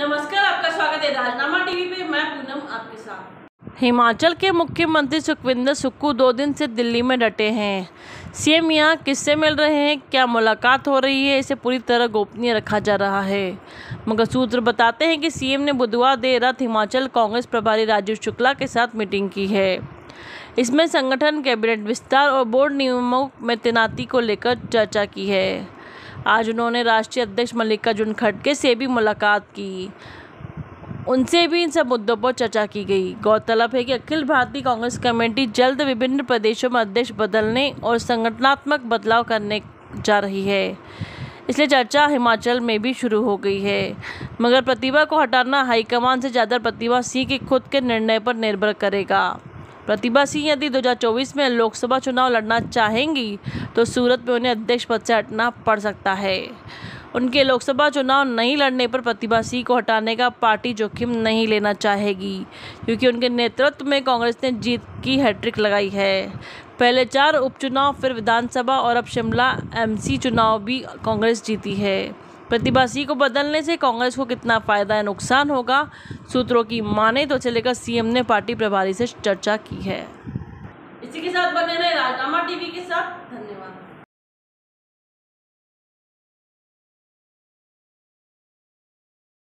नमस्कार, आपका स्वागत है राजनामा टीवी पे। मैं पूनम आपके साथ। हिमाचल के मुख्यमंत्री सुखविंदर सुक्कू 2 दिन से दिल्ली में डटे हैं। सीएम यहाँ किससे मिल रहे हैं, क्या मुलाकात हो रही है, इसे पूरी तरह गोपनीय रखा जा रहा है। मगर सूत्र बताते हैं कि सीएम ने बुधवार देर रात हिमाचल कांग्रेस प्रभारी राजीव शुक्ला के साथ मीटिंग की है। इसमें संगठन, कैबिनेट विस्तार और बोर्ड नियमों में तैनाती को लेकर चर्चा की है। आज उन्होंने राष्ट्रीय अध्यक्ष मल्लिकार्जुन खड़के से भी मुलाकात की, उनसे भी इन सब मुद्दों पर चर्चा की गई। गौरतलब है कि अखिल भारतीय कांग्रेस कमेटी जल्द विभिन्न प्रदेशों में अध्यक्ष बदलने और संगठनात्मक बदलाव करने जा रही है, इसलिए चर्चा हिमाचल में भी शुरू हो गई है। मगर प्रतिभा को हटाना हाईकमान से ज़्यादा प्रतिभा सिंह के खुद के निर्णय पर निर्भर करेगा। प्रतिभा सिंह यदि 2024 में लोकसभा चुनाव लड़ना चाहेंगी तो सूरत में उन्हें अध्यक्ष पद से हटना पड़ सकता है। उनके लोकसभा चुनाव नहीं लड़ने पर प्रतिभा सिंह को हटाने का पार्टी जोखिम नहीं लेना चाहेगी, क्योंकि उनके नेतृत्व में कांग्रेस ने जीत की हैट्रिक लगाई है। पहले 4 उपचुनाव, फिर विधानसभा और अब शिमला एमसी चुनाव भी कांग्रेस जीती है। प्रतिभा सिंह को बदलने से कांग्रेस को कितना फ़ायदा या नुकसान होगा, सूत्रों की माने तो इसे लेकर सीएम ने पार्टी प्रभारी से चर्चा की है। इसी के साथ बने रहे राजनामा टीवी के साथ।